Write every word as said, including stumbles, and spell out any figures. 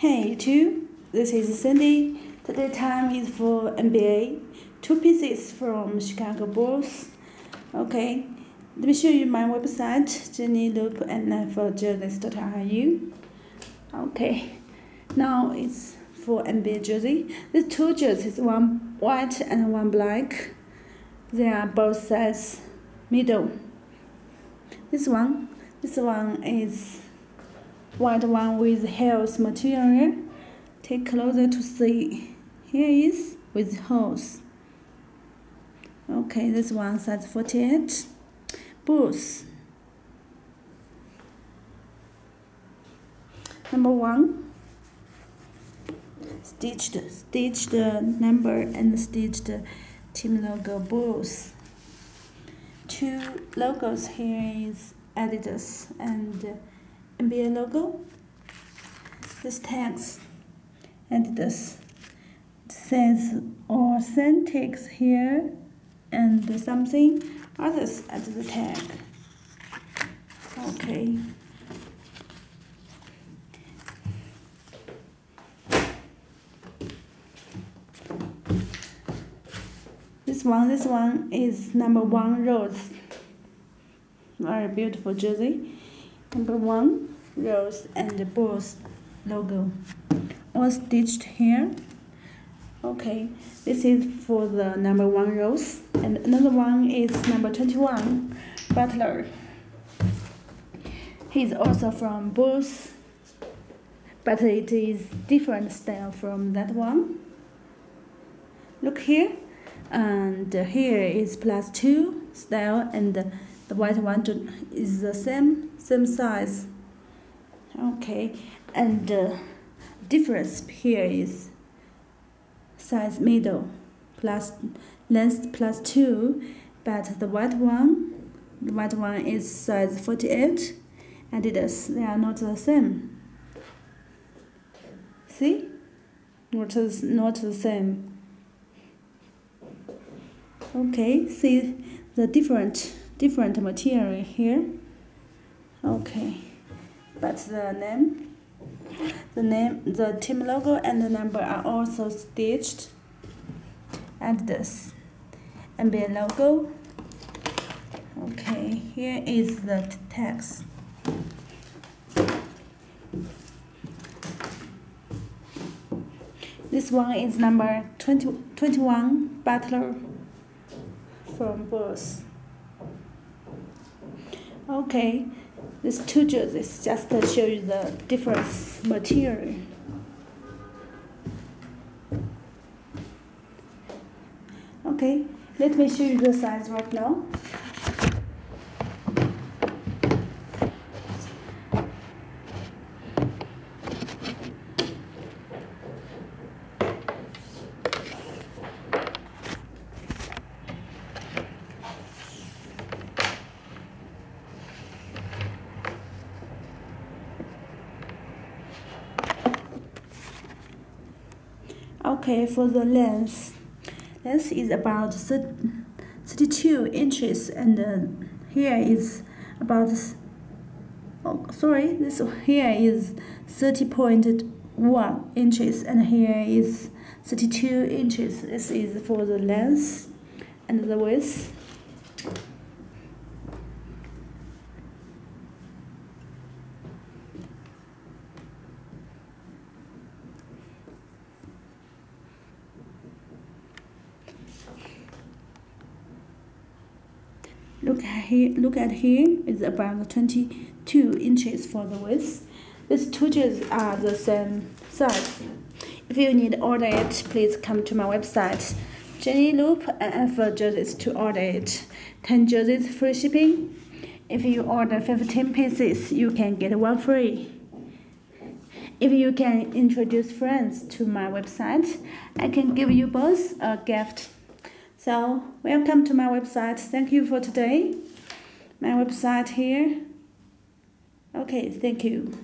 Hey YouTube, this is Cindy. Today time is for N B A. Two pieces from Chicago Bulls. Okay, let me show you my website, Jenny Loop and for jerseys dot R U. Okay, now it's for N B A jersey. There's two jerseys, one white and one black. They are both size middle. This one, this one is white one with holes material. Take closer to see. Here is with holes. Okay, this one size forty-eight. Bulls. Number one. Stitched, stitched number and stitched team logo. Bulls. Two logos here is Adidas and N B A logo. This tags Adidas. It says authentics here and something others at the tag. Okay. This one, this one is number one Rose. Very beautiful jersey. Number one, Rose and the Bulls logo, all stitched here. Okay, this is for the number one Rose, and another one is number twenty-one, Butler. He's also from Bulls, but it is different style from that one. Look here, and here is plus two style and the white one is the same, same size. Okay, and the difference here is size middle, plus length plus two, but the white one, the white one is size forty-eight, and Adidas, they are not the same. See, not not the same. Okay, see the different. Different material here. Okay, but the name, the name, the team logo and the number are also stitched. And this N B A logo. Okay, here is the text. This one is number twenty, twenty-one, Butler from Bulls. Okay, these two jerseys just to show you the different material. Okay, let me show you the size right now. Okay, for the length, length is about thirty-two inches, and uh, here is about, oh, sorry, this here is thirty point one inches, and here is thirty-two inches. This is for the length and the width. Look at here, look at here, it's about twenty-two inches for the width. These two jerseys are the same size. If you need to order it, please come to my website, Jenny Loop and for jerseys to order it. ten jerseys free shipping. If you order fifteen pieces, you can get one free. If you can introduce friends to my website, I can give you both a gift. So, welcome to my website. Thank you for today. My website here. Okay, thank you.